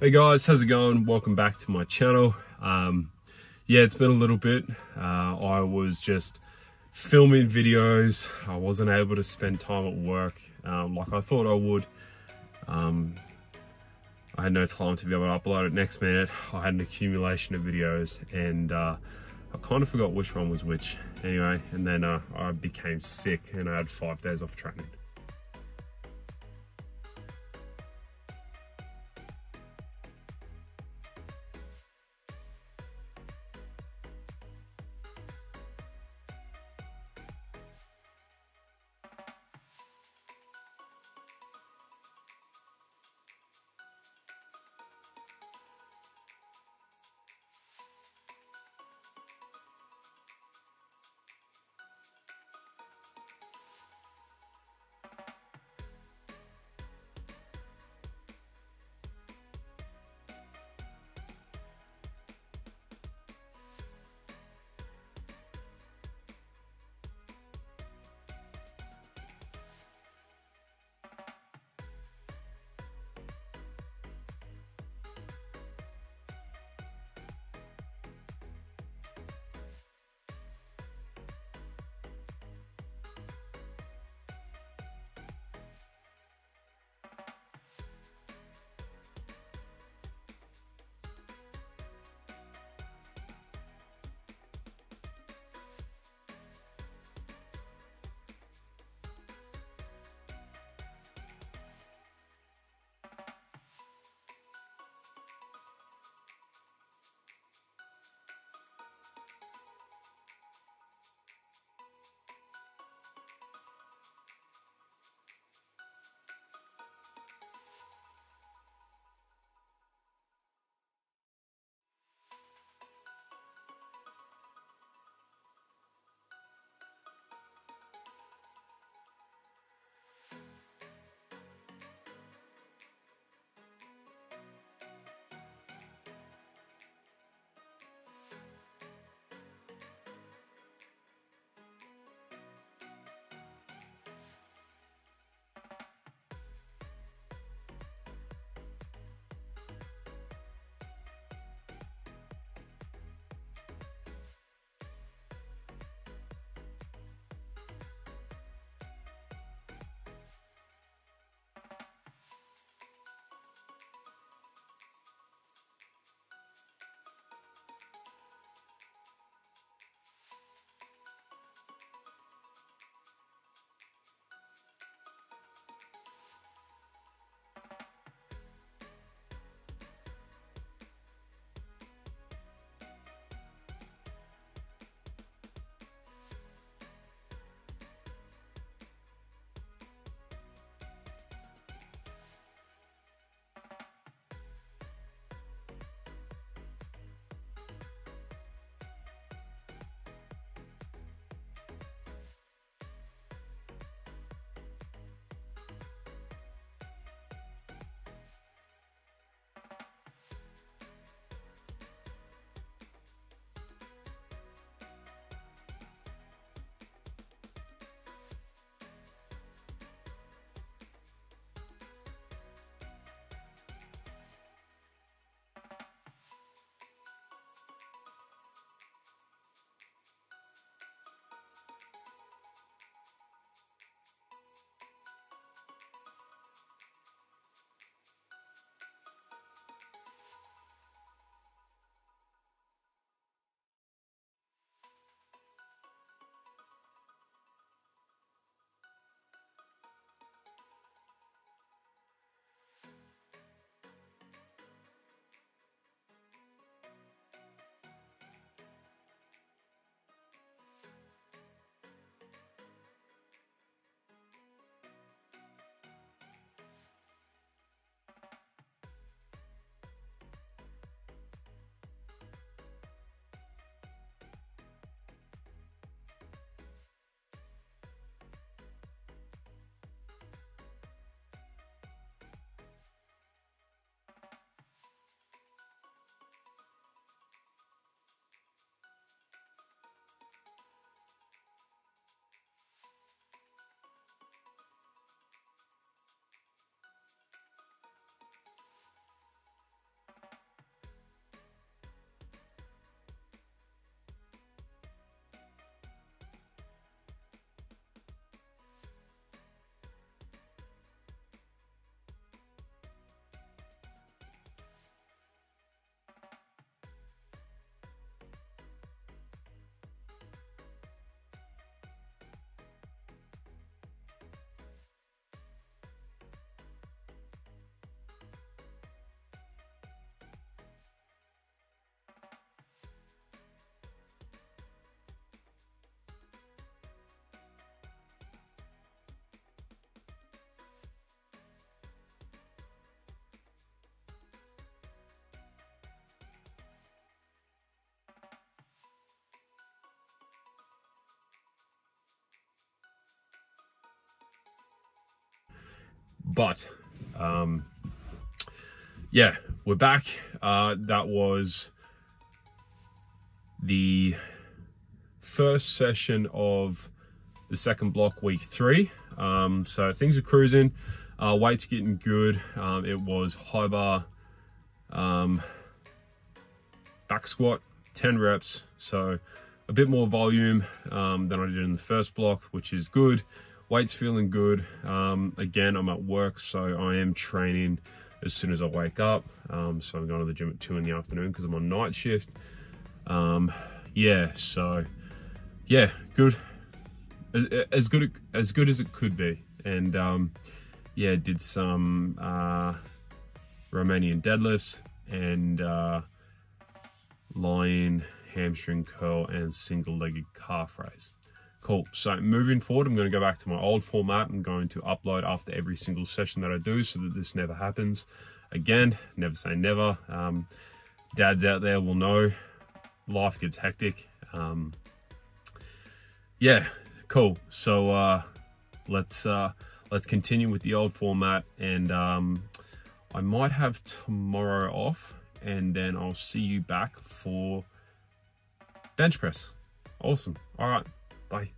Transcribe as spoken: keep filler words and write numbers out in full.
Hey guys, how's it going? Welcome back to my channel. Um, yeah, it's been a little bit. Uh, I was just filming videos. I wasn't able to spend time at work um, like I thought I would. Um, I had no time to be able to upload it. Next minute, I had an accumulation of videos and uh, I kind of forgot which one was which. Anyway, and then uh, I became sick and I had five days off training. But um, yeah, we're back. Uh, that was the first session of the second block, week three. Um, so things are cruising, uh, weight's getting good. Um, it was high bar, um, back squat, ten reps. So a bit more volume, um, than I did in the first block, which is good. Weight's feeling good. Um, again, I'm at work, so I am training as soon as I wake up. Um, so I'm going to the gym at two in the afternoon cause I'm on night shift. Um, yeah, so yeah, good. As good as good as it could be, and um, yeah, did some uh, Romanian deadlifts and uh, lying, hamstring curl, and single-legged calf raise. Cool. So moving forward, I'm going to go back to my old format. I'm going to upload after every single session that I do, so that this never happens again. Never say never. Um, dads out there will know life gets hectic. Um, yeah. Cool. So uh, let's uh, let's continue with the old format, and um, I might have tomorrow off, and then I'll see you back for bench press. Awesome. All right. Bye.